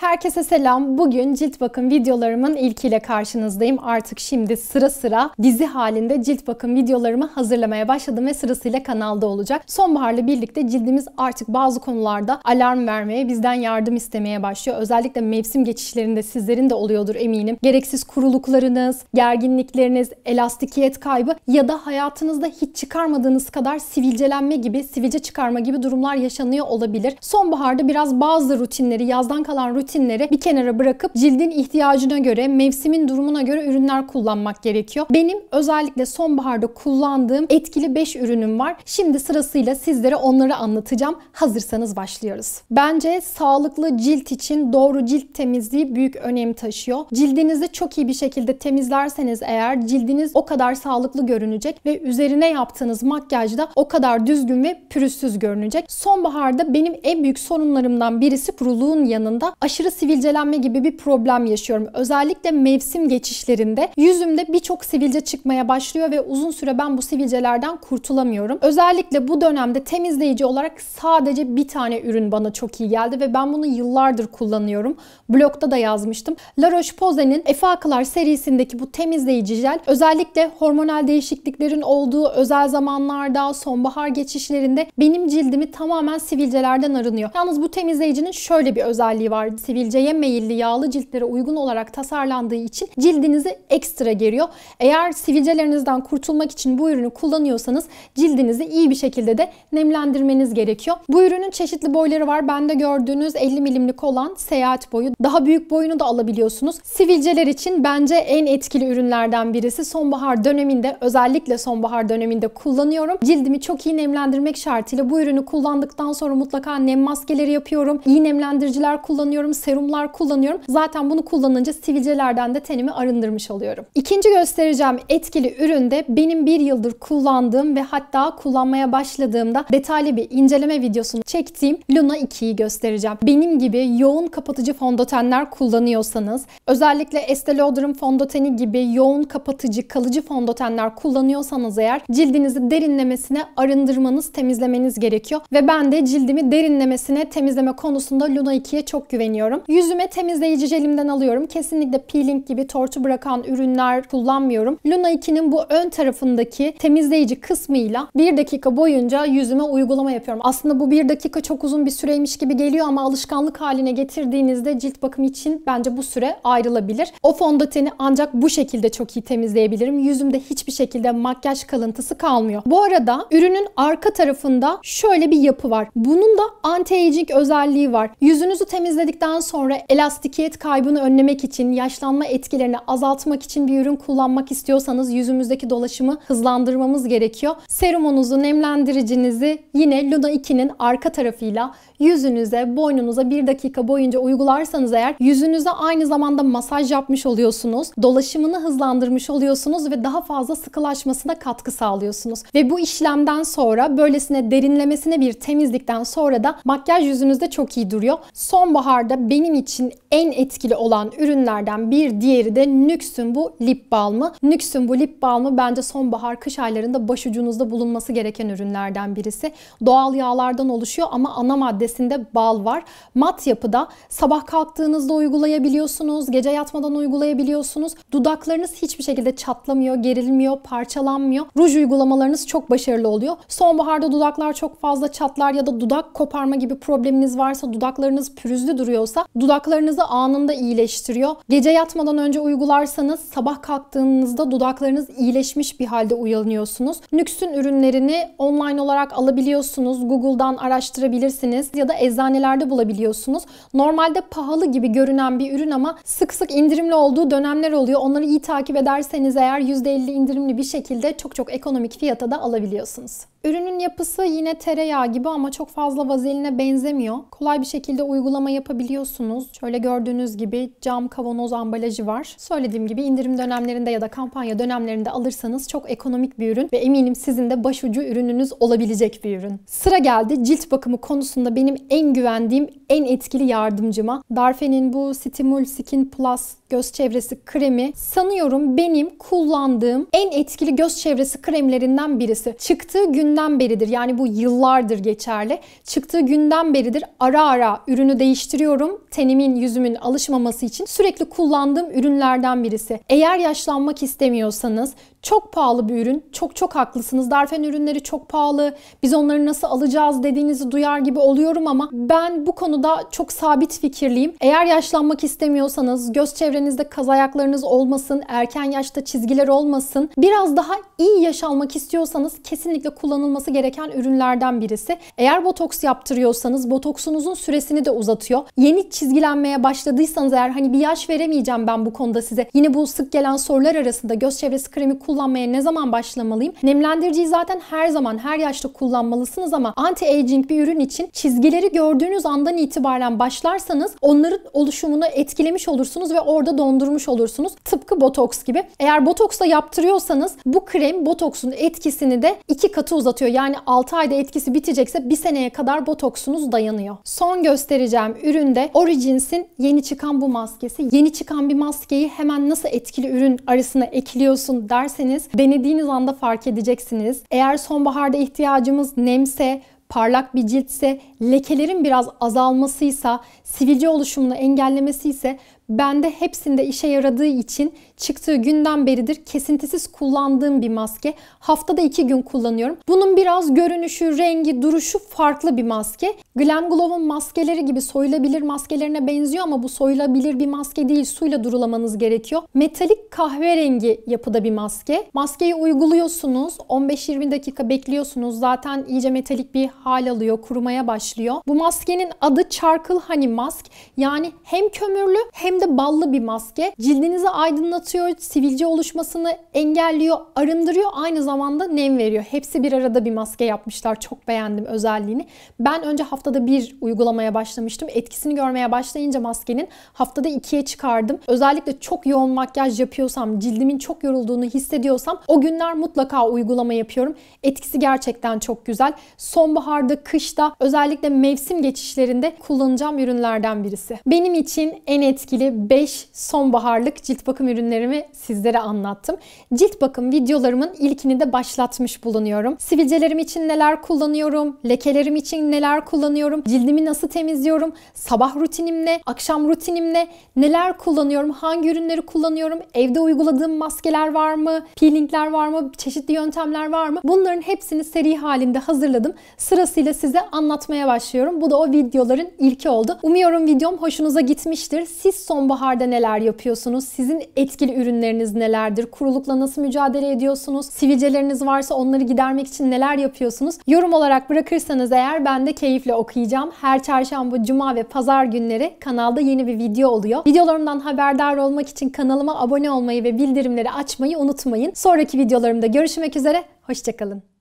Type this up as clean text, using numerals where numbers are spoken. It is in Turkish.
Herkese selam. Bugün cilt bakım videolarımın ilkiyle karşınızdayım. Artık şimdi sıra sıra dizi halinde cilt bakım videolarımı hazırlamaya başladım ve sırasıyla kanalda olacak. Sonbaharla birlikte cildimiz artık bazı konularda alarm vermeye, bizden yardım istemeye başlıyor. Özellikle mevsim geçişlerinde sizlerin de oluyordur eminim. Gereksiz kuruluklarınız, gerginlikleriniz, elastikiyet kaybı ya da hayatınızda hiç çıkarmadığınız kadar sivilcelenme gibi, sivilce çıkarma gibi durumlar yaşanıyor olabilir. Sonbaharda biraz bazı rutinleri, yazdan kalan rutinleri bir kenara bırakıp cildin ihtiyacına göre, mevsimin durumuna göre ürünler kullanmak gerekiyor. Benim özellikle sonbaharda kullandığım etkili 5 ürünüm var. Şimdi sırasıyla sizlere onları anlatacağım. Hazırsanız başlıyoruz. Bence sağlıklı cilt için doğru cilt temizliği büyük önem taşıyor. Cildinizi çok iyi bir şekilde temizlerseniz eğer, cildiniz o kadar sağlıklı görünecek ve üzerine yaptığınız makyaj da o kadar düzgün ve pürüzsüz görünecek. Sonbaharda benim en büyük sorunlarımdan birisi kuruluğun yanında aşırı sivilcelenme gibi bir problem yaşıyorum. Özellikle mevsim geçişlerinde yüzümde birçok sivilce çıkmaya başlıyor ve uzun süre ben bu sivilcelerden kurtulamıyorum. Özellikle bu dönemde temizleyici olarak sadece bir tane ürün bana çok iyi geldi ve ben bunu yıllardır kullanıyorum. Blogda da yazmıştım. La Roche-Posay'nin Effaclar serisindeki bu temizleyici jel, özellikle hormonal değişikliklerin olduğu özel zamanlarda, sonbahar geçişlerinde benim cildimi tamamen sivilcelerden arınıyor. Yalnız bu temizleyicinin şöyle bir özelliği var. Sivilceye meyilli yağlı ciltlere uygun olarak tasarlandığı için cildinizi ekstra geriyor. Eğer sivilcelerinizden kurtulmak için bu ürünü kullanıyorsanız cildinizi iyi bir şekilde de nemlendirmeniz gerekiyor. Bu ürünün çeşitli boyları var. Bende gördüğünüz 50 milimlik olan seyahat boyu. Daha büyük boyunu da alabiliyorsunuz. Sivilceler için bence en etkili ürünlerden birisi. Sonbahar döneminde, özellikle sonbahar döneminde kullanıyorum. Cildimi çok iyi nemlendirmek şartıyla bu ürünü kullandıktan sonra mutlaka nem maskeleri yapıyorum. İyi nemlendiriciler kullanıyorum. Serumlar kullanıyorum. Zaten bunu kullanınca sivilcelerden de tenimi arındırmış oluyorum. İkinci göstereceğim etkili ürün de benim bir yıldır kullandığım ve hatta kullanmaya başladığımda detaylı bir inceleme videosunu çektiğim Luna 2'yi göstereceğim. Benim gibi yoğun kapatıcı fondötenler kullanıyorsanız, özellikle Estée Lauder'ın fondöteni gibi yoğun kapatıcı, kalıcı fondötenler kullanıyorsanız eğer, cildinizi derinlemesine arındırmanız, temizlemeniz gerekiyor. Ve ben de cildimi derinlemesine temizleme konusunda Luna 2'ye çok güveniyorum. Yüzüme temizleyici jelimden alıyorum. Kesinlikle peeling gibi tortu bırakan ürünler kullanmıyorum. Luna 2'nin bu ön tarafındaki temizleyici kısmıyla 1 dakika boyunca yüzüme uygulama yapıyorum. Aslında bu 1 dakika çok uzun bir süreymiş gibi geliyor ama alışkanlık haline getirdiğinizde cilt bakımı için bence bu süre ayrılabilir. O fondöteni ancak bu şekilde çok iyi temizleyebilirim. Yüzümde hiçbir şekilde makyaj kalıntısı kalmıyor. Bu arada ürünün arka tarafında şöyle bir yapı var. Bunun da anti-aging özelliği var. Yüzünüzü temizledikten sonra elastikiyet kaybını önlemek için, yaşlanma etkilerini azaltmak için bir ürün kullanmak istiyorsanız yüzümüzdeki dolaşımı hızlandırmamız gerekiyor. Serumunuzu, nemlendiricinizi yine Luna 2'nin arka tarafıyla yüzünüze, boynunuza 1 dakika boyunca uygularsanız eğer, yüzünüze aynı zamanda masaj yapmış oluyorsunuz, dolaşımını hızlandırmış oluyorsunuz ve daha fazla sıkılaşmasına katkı sağlıyorsunuz. Ve bu işlemden sonra, böylesine derinlemesine bir temizlikten sonra da makyaj yüzünüzde çok iyi duruyor. Sonbaharda benim için en etkili olan ürünlerden bir diğeri de Nuxe'un bu lip balmı. Nuxe'un bu lip balmı bence sonbahar, kış aylarında başucunuzda bulunması gereken ürünlerden birisi. Doğal yağlardan oluşuyor ama ana maddesinde bal var. Mat yapıda, sabah kalktığınızda uygulayabiliyorsunuz, gece yatmadan uygulayabiliyorsunuz. Dudaklarınız hiçbir şekilde çatlamıyor, gerilmiyor, parçalanmıyor. Ruj uygulamalarınız çok başarılı oluyor. Sonbaharda dudaklar çok fazla çatlar ya da dudak koparma gibi probleminiz varsa, dudaklarınız pürüzlü duruyor, dudaklarınızı anında iyileştiriyor. Gece yatmadan önce uygularsanız sabah kalktığınızda dudaklarınız iyileşmiş bir halde uyanıyorsunuz. Nuxe'un ürünlerini online olarak alabiliyorsunuz. Google'dan araştırabilirsiniz ya da eczanelerde bulabiliyorsunuz. Normalde pahalı gibi görünen bir ürün ama sık sık indirimli olduğu dönemler oluyor. Onları iyi takip ederseniz eğer %50 indirimli bir şekilde çok çok ekonomik fiyata da alabiliyorsunuz. Ürünün yapısı yine tereyağı gibi ama çok fazla vazeline benzemiyor. Kolay bir şekilde uygulama yapabiliyorsunuz. Şöyle gördüğünüz gibi cam kavanoz ambalajı var. Söylediğim gibi indirim dönemlerinde ya da kampanya dönemlerinde alırsanız çok ekonomik bir ürün ve eminim sizin de başucu ürününüz olabilecek bir ürün. Sıra geldi cilt bakımı konusunda benim en güvendiğim, en etkili yardımcıma. Darphin'in bu Stimulskin Plus göz çevresi kremi sanıyorum benim kullandığım en etkili göz çevresi kremlerinden birisi. Çıktığı gün günden beridir, yani bu yıllardır geçerli. Çıktığı günden beridir ara ara ürünü değiştiriyorum. Tenimin, yüzümün alışmaması için sürekli kullandığım ürünlerden birisi. Eğer yaşlanmak istemiyorsanız, çok pahalı bir ürün, çok haklısınız. Darphin ürünleri çok pahalı, biz onları nasıl alacağız dediğinizi duyar gibi oluyorum ama ben bu konuda çok sabit fikirliyim. Eğer yaşlanmak istemiyorsanız, göz çevrenizde kaz ayaklarınız olmasın, erken yaşta çizgiler olmasın, biraz daha iyi yaş almak istiyorsanız kesinlikle kullanılması gereken ürünlerden birisi. Eğer botoks yaptırıyorsanız botoksunuzun süresini de uzatıyor. Yeni çizgilenmeye başladıysanız eğer, hani bir yaş veremeyeceğim ben bu konuda size. Yine bu sık gelen sorular arasında göz çevresi kremi kullanmaya ne zaman başlamalıyım? Nemlendiriciyi zaten her zaman, her yaşta kullanmalısınız ama anti-aging bir ürün için çizgileri gördüğünüz andan itibaren başlarsanız onların oluşumunu etkilemiş olursunuz ve orada dondurmuş olursunuz. Tıpkı botoks gibi. Eğer botoksla yaptırıyorsanız bu krem botoksun etkisini de 2 katı uzatıyor. Yani 6 ayda etkisi bitecekse 1 seneye kadar botoksunuz dayanıyor. Son göstereceğim ürün de Origins'in yeni çıkan bu maskesi. Yeni çıkan bir maskeyi hemen nasıl etkili ürün arasına ekliyorsun derseniz, denediğiniz anda fark edeceksiniz. Eğer sonbaharda ihtiyacımız nemse, parlak bir ciltse, lekelerin biraz azalmasıysa, sivilce oluşumunu engellemesiyse, bende hepsinde işe yaradığı için çıktığı günden beridir kesintisiz kullandığım bir maske. Haftada 2 gün kullanıyorum. Bunun biraz görünüşü, rengi, duruşu farklı bir maske. Glam Glow'un maskeleri gibi soyulabilir maskelerine benziyor ama bu soyulabilir bir maske değil. Suyla durulamanız gerekiyor. Metalik kahverengi yapıda bir maske. Maskeyi uyguluyorsunuz. 15-20 dakika bekliyorsunuz. Zaten iyice metalik bir hal alıyor. Kurumaya başlıyor. Bu maskenin adı Charcoal Honey Mask. Yani hem kömürlü hem de ballı bir maske. Cildinizi aydınlatıyor, sivilce oluşmasını engelliyor, arındırıyor, aynı zamanda nem veriyor. Hepsi bir arada bir maske yapmışlar. Çok beğendim özelliğini. Ben önce haftada 1 uygulamaya başlamıştım. Etkisini görmeye başlayınca maskenin haftada 2'ye çıkardım. Özellikle çok yoğun makyaj yapıyorsam, cildimin çok yorulduğunu hissediyorsam o günler mutlaka uygulama yapıyorum. Etkisi gerçekten çok güzel. Sonbaharda, kışta, özellikle mevsim geçişlerinde kullanacağım ürünlerden birisi. Benim için en etkili 5 sonbaharlık cilt bakım ürünlerimi sizlere anlattım. Cilt bakım videolarımın ilkini de başlatmış bulunuyorum. Sivilcelerim için neler kullanıyorum, lekelerim için neler kullanıyorum, cildimi nasıl temizliyorum, sabah rutinimle, akşam rutinimle neler kullanıyorum, hangi ürünleri kullanıyorum, evde uyguladığım maskeler var mı, peelingler var mı, çeşitli yöntemler var mı? Bunların hepsini seri halinde hazırladım. Sırasıyla size anlatmaya başlıyorum. Bu da o videoların ilki oldu. Umuyorum videom hoşunuza gitmiştir. Siz sonbaharda neler yapıyorsunuz? Sizin etkili ürünleriniz nelerdir? Kurulukla nasıl mücadele ediyorsunuz? Sivilceleriniz varsa onları gidermek için neler yapıyorsunuz? Yorum olarak bırakırsanız eğer ben de keyifle okuyacağım. Her çarşamba, cuma ve pazar günleri kanalda yeni bir video oluyor. Videolarımdan haberdar olmak için kanalıma abone olmayı ve bildirimleri açmayı unutmayın. Sonraki videolarımda görüşmek üzere. Hoşça kalın.